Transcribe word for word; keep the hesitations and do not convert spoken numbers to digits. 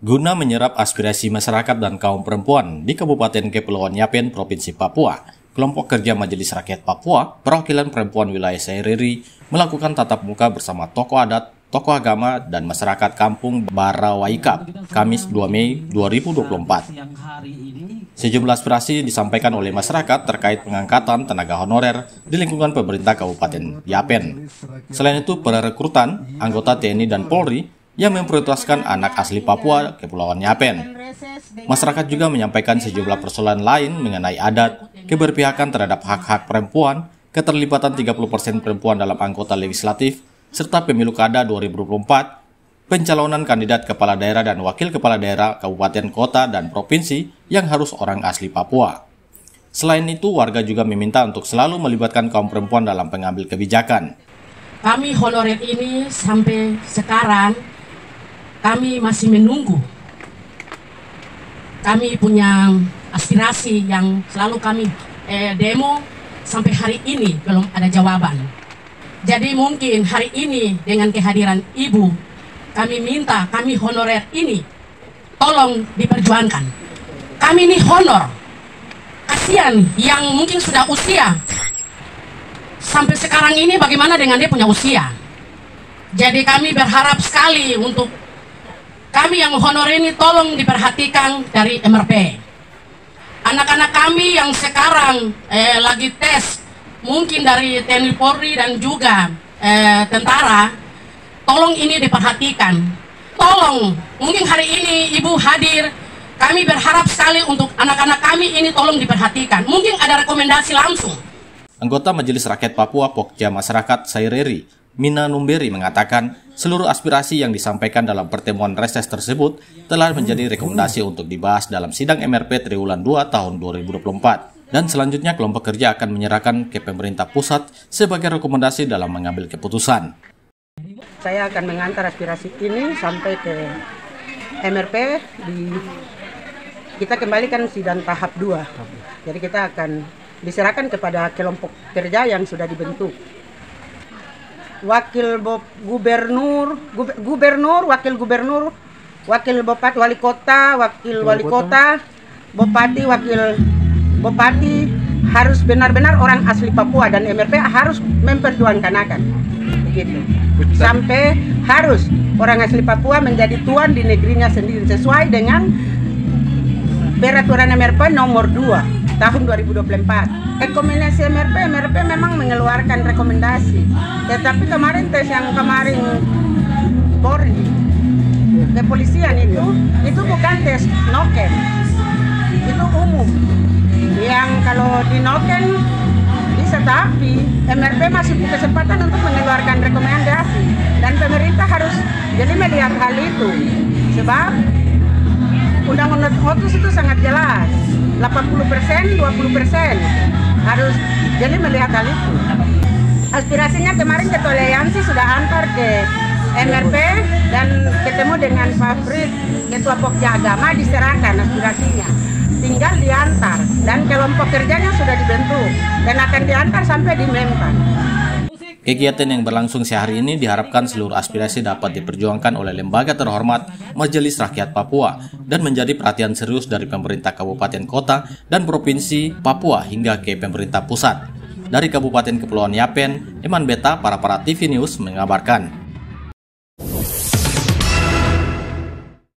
guna menyerap aspirasi masyarakat dan kaum perempuan di Kabupaten Kepulauan Yapen, Provinsi Papua. Kelompok kerja Majelis Rakyat Papua, perwakilan perempuan wilayah Saireri, melakukan tatap muka bersama tokoh adat, tokoh agama, dan masyarakat Kampung Barawaikap, Kamis dua Mei dua ribu dua puluh empat. Sejumlah aspirasi disampaikan oleh masyarakat terkait pengangkatan tenaga honorer di lingkungan pemerintah Kabupaten Yapen. Selain itu, perekrutan anggota T N I dan Polri yang memprioritaskan anak asli Papua, Kepulauan Yapen. Masyarakat juga menyampaikan sejumlah persoalan lain mengenai adat, keberpihakan terhadap hak-hak perempuan, keterlibatan tiga puluh persen perempuan dalam anggota legislatif, serta pemilu kada dua ribu dua puluh empat, pencalonan kandidat kepala daerah dan wakil kepala daerah kabupaten kota dan provinsi yang harus orang asli Papua. Selain itu, warga juga meminta untuk selalu melibatkan kaum perempuan dalam pengambil kebijakan. Kami honorer ini sampai sekarang kami masih menunggu. Kami punya aspirasi yang selalu kami eh, demo sampai hari ini belum ada jawaban. Jadi mungkin hari ini dengan kehadiran Ibu, kami minta kami honorer ini tolong diperjuangkan. Kami ini honor. Kasihan yang mungkin sudah usia. Sampai sekarang ini bagaimana dengan dia punya usia. Jadi kami berharap sekali untuk kami yang honorer ini tolong diperhatikan dari M R P. Anak-anak kami yang sekarang eh, lagi tes, mungkin dari T N I Polri dan juga eh, tentara, tolong ini diperhatikan. Tolong, mungkin hari ini Ibu hadir, kami berharap sekali untuk anak-anak kami ini tolong diperhatikan. Mungkin ada rekomendasi langsung. Anggota Majelis Rakyat Papua Pokja Masyarakat Saireri, Mina Numberi mengatakan seluruh aspirasi yang disampaikan dalam pertemuan reses tersebut telah menjadi rekomendasi untuk dibahas dalam sidang M R P Triwulan dua tahun dua ribu dua puluh empat dan selanjutnya kelompok kerja akan menyerahkan ke pemerintah pusat sebagai rekomendasi dalam mengambil keputusan. Saya akan mengantar aspirasi ini sampai ke M R P di kita kembalikan sidang tahap dua. Jadi kita akan diserahkan kepada kelompok kerja yang sudah dibentuk. Wakil Bob, gubernur, gub, gubernur, wakil gubernur, wakil bupati, wali kota, wakil wali kota, bupati, wakil bupati harus benar-benar orang asli Papua dan M R P harus memperjuangkan akan, begitu. Sampai harus orang asli Papua menjadi tuan di negerinya sendiri sesuai dengan peraturan M R P nomor dua. Tahun dua ribu dua puluh empat. Rekomendasi M R P, M R P memang mengeluarkan rekomendasi. Tetapi kemarin tes yang kemarin Polri, kepolisian itu, itu bukan tes noken, itu umum. Yang kalau di noken bisa, tapi M R P masih punya kesempatan untuk mengeluarkan rekomendasi. Dan pemerintah harus jadi melihat hal itu, sebab undang-undang otsus itu sangat jelas. delapan puluh persen, dua puluh persen harus jadi melihat hal itu. Aspirasinya kemarin ketua aliansi sudah antar ke M R P dan ketemu dengan Fabrik ketua Pokja Agama diserahkan aspirasinya. Tinggal diantar dan kelompok kerjanya sudah dibentuk dan akan diantar sampai di Mempan. Kegiatan yang berlangsung sehari ini diharapkan seluruh aspirasi dapat diperjuangkan oleh lembaga terhormat Majelis Rakyat Papua dan menjadi perhatian serius dari pemerintah kabupaten kota dan provinsi Papua hingga ke pemerintah pusat. Dari Kabupaten Kepulauan Yapen, Eman Betta, Parapara T V News mengabarkan.